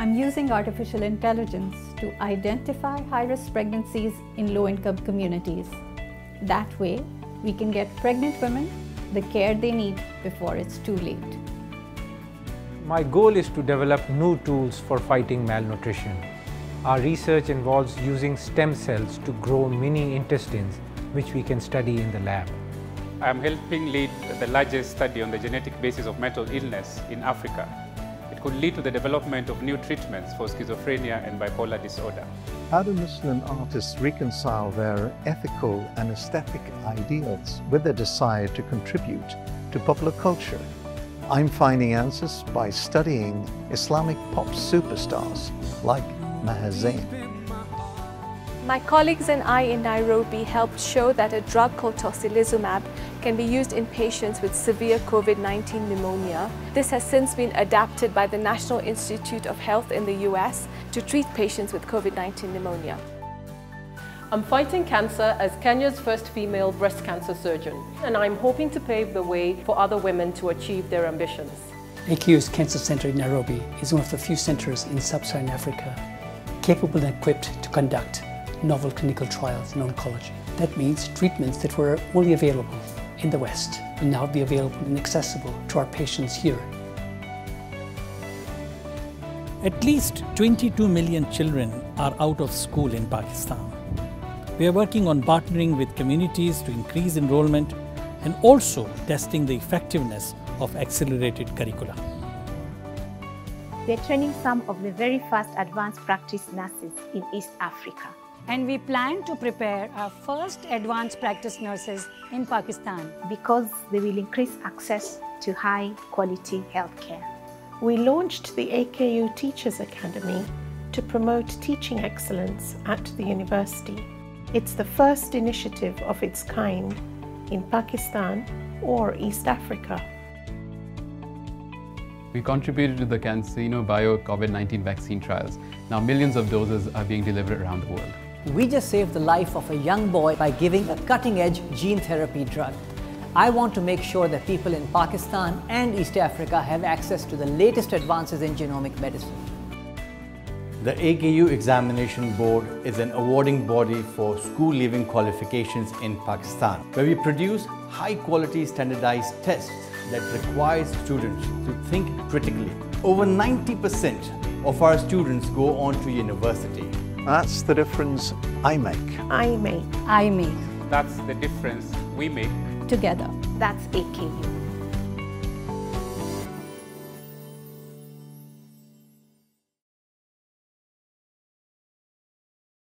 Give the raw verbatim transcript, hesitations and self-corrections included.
I'm using artificial intelligence to identify high-risk pregnancies in low-income communities. That way, we can get pregnant women the care they need before it's too late. My goal is to develop new tools for fighting malnutrition. Our research involves using stem cells to grow mini intestines, which we can study in the lab. I am helping lead the largest study on the genetic basis of mental illness in Africa. It could lead to the development of new treatments for schizophrenia and bipolar disorder. How do Muslim artists reconcile their ethical and aesthetic ideals with their desire to contribute to popular culture? I'm finding answers by studying Islamic pop superstars like Mahazin. My colleagues and I in Nairobi helped show that a drug called tocilizumab can be used in patients with severe COVID nineteen pneumonia. This has since been adapted by the National Institute of Health in the U S to treat patients with COVID nineteen pneumonia. I'm fighting cancer as Kenya's first female breast cancer surgeon, and I'm hoping to pave the way for other women to achieve their ambitions. A K U's Cancer Centre in Nairobi is one of the few centres in sub-Saharan Africa capable and equipped to conduct novel clinical trials in oncology. That means treatments that were only available in the West will now be available and accessible to our patients here. At least twenty-two million children are out of school in Pakistan. We are working on partnering with communities to increase enrollment and also testing the effectiveness of accelerated curricula. We are training some of the very first advanced practice nurses in East Africa. And we plan to prepare our first advanced practice nurses in Pakistan, because they will increase access to high-quality healthcare. We launched the A K U Teachers Academy to promote teaching excellence at the university. It's the first initiative of its kind in Pakistan or East Africa. We contributed to the CanSino Bio COVID nineteen vaccine trials. Now millions of doses are being delivered around the world. We just saved the life of a young boy by giving a cutting-edge gene therapy drug. I want to make sure that people in Pakistan and East Africa have access to the latest advances in genomic medicine. The A K U Examination Board is an awarding body for school leaving qualifications in Pakistan, where we produce high-quality standardized tests that requires students to think critically. Over ninety percent of our students go on to university. That's the difference I make. I make. I make. That's the difference we make. Together. That's A K U.